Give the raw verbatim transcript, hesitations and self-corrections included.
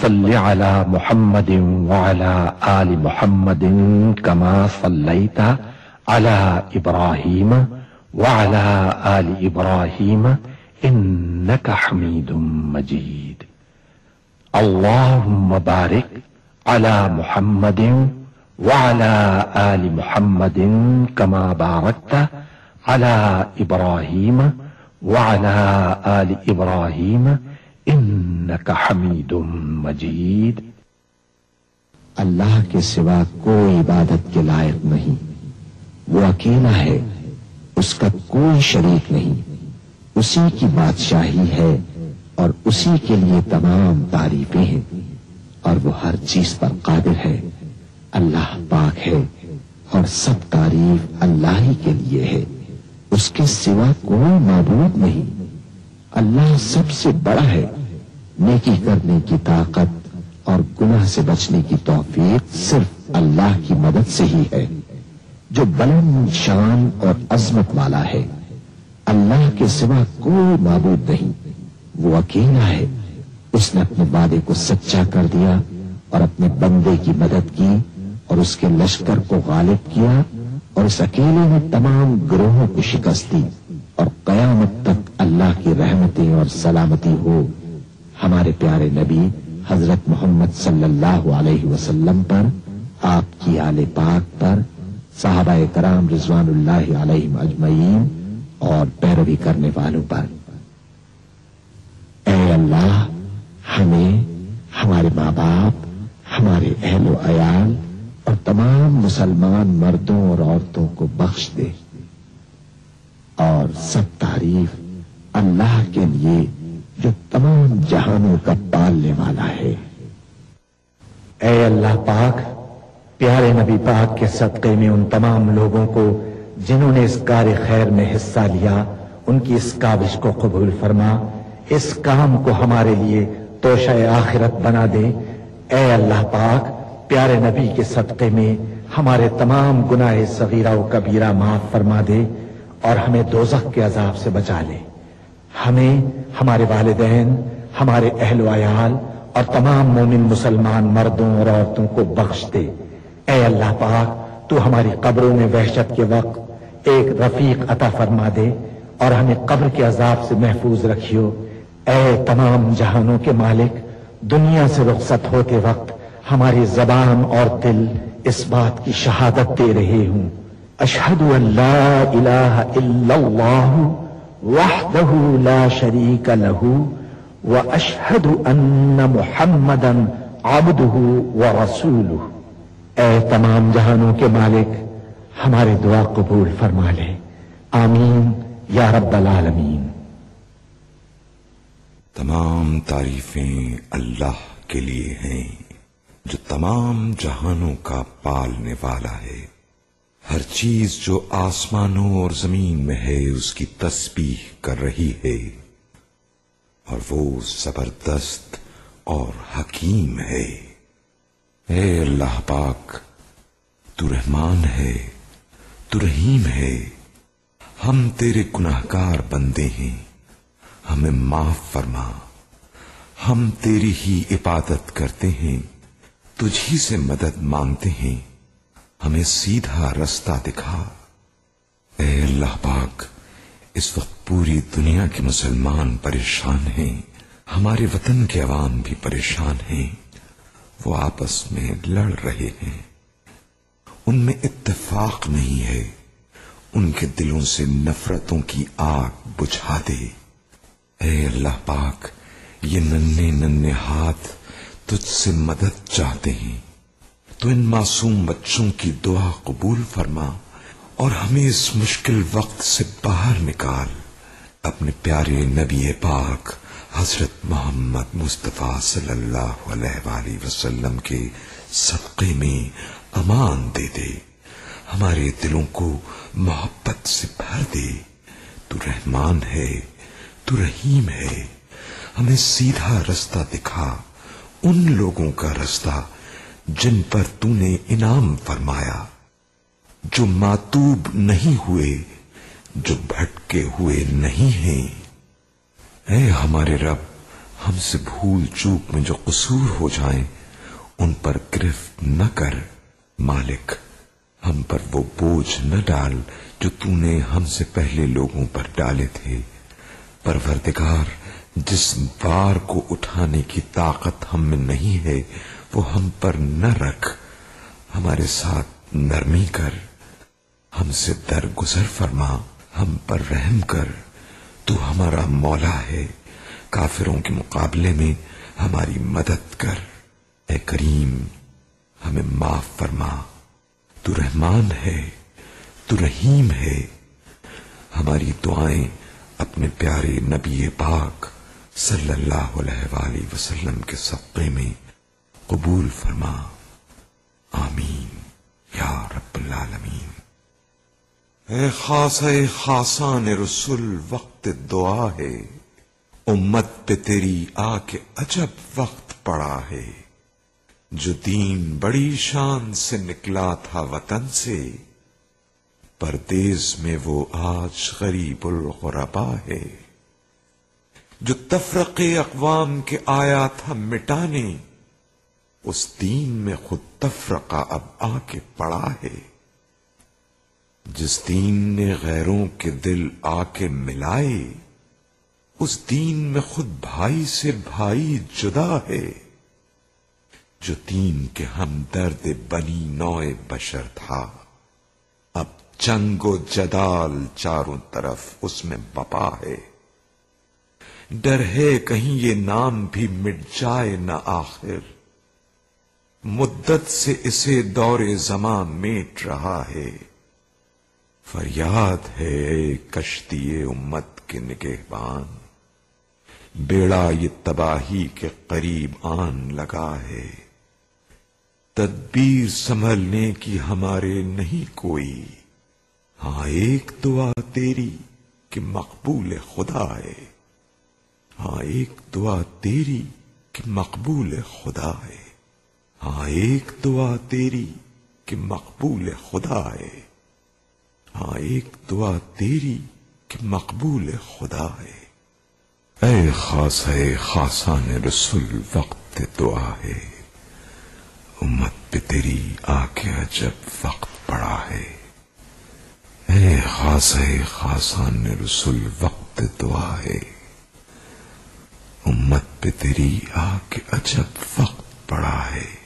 सल्लि अला मुहम्मद व अला आलि मुहम्मद कमा सल्लैता अला इब्राहीम व अला आलि इब्राहीम इन्नका हमीदुम मजीद। अल्लाहुम्मा बारिक अला मुहम्मद व अला आलि मुहम्मद कमा बारकता अला इब्राहीम व अला आलि इब्राहीम इन्नका हमीदुम मजीद। अल्लाह के सिवा कोई इबादत के लायक नहीं, वो अकेला है, उसका कोई शरीक नहीं, उसी की बादशाही है और उसी के लिए तमाम तारीफें हैं और वो हर चीज पर कादिर है। अल्लाह पाक है और सब तारीफ अल्लाह ही के लिए है, उसके सिवा कोई माबूद नहीं। अल्लाह सबसे बड़ा है, नेकी करने की ताकत और गुनाह से बचने की तौफीक सिर्फ अल्लाह की मदद से ही है, जो बुलंद शान और अजमत वाला है। अल्लाह के सिवा कोई माबूद नहीं, वो अकेला है, उसने अपने वादे को सच्चा कर दिया और अपने बंदे की मदद की और उसके लश्कर को गालिब किया और इस अकेले ने तमाम ग्रोहों को शिकस्त दी। और कयामत तक अल्लाह की रहमतें और सलामती हो हमारे प्यारे नबी हजरत मोहम्मद सल्लल्लाहु अलैहि वसल्लम पर, आपकी आले पाक पर, साहबाए कराम रिजवानुल्लाहि अलैहिम अजमईन और पैरवी करने वालों पर। ऐ अल्लाह, हमें, हमारे माँ बाप, हमारे अहलो अयाल और तमाम मुसलमान मर्दों और औरतों को बख्श दे और सब तारीफ अल्लाह के लिए जो तमाम जहानों का पालने वाला है। ऐ अल्लाह पाक, प्यारे नबी पाक के सदके में उन तमाम लोगों को जिन्होंने इस कार्य खैर में हिस्सा लिया, उनकी इस काविश को कबूल फरमा, इस काम को हमारे लिए तोशा आखिरत बना दे। ऐ अल्लाह पाक, प्यारे नबी के सदके में हमारे तमाम गुनाह सगीरा व कबीरा माफ फरमा दे और हमें दोज़ख के अजाब से बचा ले। हमें, हमारे वालिदैन, हमारे अहलो अयाल और तमाम मोमिन मुसलमान मर्दों और औरतों को बख्श दे। ऐ अल्लाह पाक, तू हमारी कब्रों में वहशत के वक्त एक रफीक अता फरमा दे और हमें कब्र के अजाब से महफूज रखियो। ऐ तमाम जहानों के मालिक, दुनिया से रुखसत होते वक्त हमारी जबान और दिल इस बात की शहादत दे रहे हूं, अशहदु अल्ला इलाहा इल्लल्लाह वहदहु ला शरीक लहू व अशहदु अन्न मुहम्मदन अब्दुहु व रसूलुहु। ऐ तमाम जहानों के मालिक, हमारे दुआ कबूल फरमा ले। आमीन या रब्बल आलमीन। तमाम तारीफें अल्लाह के लिए हैं, जो तमाम जहानों का पालने वाला है। हर चीज जो आसमानों और जमीन में है उसकी तस्बीह कर रही है और वो जबरदस्त और हकीम है। ऐ अल्लाह पाक, तू रहमान है, तू रहीम है। हम तेरे गुनाहगार बंदे हैं, हमें माफ फरमा। हम तेरी ही इबादत करते हैं, तुझी से मदद मांगते हैं, हमें सीधा रास्ता दिखा। ऐ अल्लाह पाक, इस वक्त पूरी दुनिया के मुसलमान परेशान हैं, हमारे वतन के अवाम भी परेशान हैं, वो आपस में लड़ रहे हैं, उनमें इत्तेफाक नहीं है, उनके दिलों से नफरतों की आग बुझा दे। ऐ अल्लाह पाक, ये नन्हे नन्हे हाथ तुझसे मदद चाहते हैं, तो इन मासूम बच्चों की दुआ कबूल फरमा और हमें इस मुश्किल वक्त से बाहर निकाल। अपने प्यारे नबी पाक हजरत मोहम्मद मुस्तफ़ा सल्लल्लाहु अलैहि वसल्लम के सदक़े में अमान दे दे, हमारे दिलों को मोहब्बत से भर दे। तू रहमान है, तू रहीम है। हमें सीधा रास्ता दिखा, उन लोगों का रास्ता जिन पर तूने इनाम फरमाया, जो मातूब नहीं हुए, जो भटके हुए नहीं हैं। ऐ हमारे रब, हमसे भूल चूक में जो कसूर हो जाए उन पर गिरफ्त न कर मालिक, हम पर वो बोझ न डाल जो तूने हमसे पहले लोगों पर डाले थे। परवरदिगार, जिस बार को उठाने की ताकत हम में नहीं है वो हम पर न रख, हमारे साथ नरमी कर, हमसे दरगुजर फरमा, हम पर रहम कर। तू हमारा मौला है, काफिरों के मुकाबले में हमारी मदद कर। ए करीम, हमें माफ फरमा। तू रहमान है, तू रहीम है। हमारी दुआएं अपने प्यारे नबी पाक सल्लल्लाहु अलैहि वसल्लम के सदक़े में कबूल फरमा। आमीन या रब्बुल आलमीन। ए खासा ए खासान रसूल, वक्त दुआ है, उम्मत पे तेरी आके अजब वक्त पड़ा है। जो दीन बड़ी शान से निकला था वतन से, परदेश में वो आज गरीबुल गुरबा है। जो तफरके अकवाम के आया था मिटाने, उस दीन में खुद तफरका अब आके पड़ा है। जिस दीन ने गैरों के दिल आके मिलाए, उस दीन में खुद भाई से भाई जुदा है। जो दीन के हमदर्द बनी नौए बशर था, अब जंगो जदाल चारों तरफ उसमें बपा है। डर है कहीं ये नाम भी मिट जाए ना आखिर, मुद्दत से इसे दौरे जमा मेट रहा है। फरियाद है कश्ती उम्मत के निगहबान, बेड़ा ये तबाही के करीब आन लगा है। तदबीर संभलने की हमारे नहीं कोई, हाँ एक दुआ तेरी कि मकबूल खुदा है। हाँ एक दुआ तेरी कि मकबूल खुदा है। हाँ एक दुआ तेरी कि मकबूल खुदा है। हाँ एक दुआ तेरी कि मकबूल खुदा है। ऐ खासा ए खासान रसूल, वक्त दुआ है, उम्मत पे तेरी आके अजब वक्त पड़ा है। ऐ खासा ए खासान रसूल, वक्त दुआ है, उम्मत पे तेरी आके अजब वक्त पड़ा है।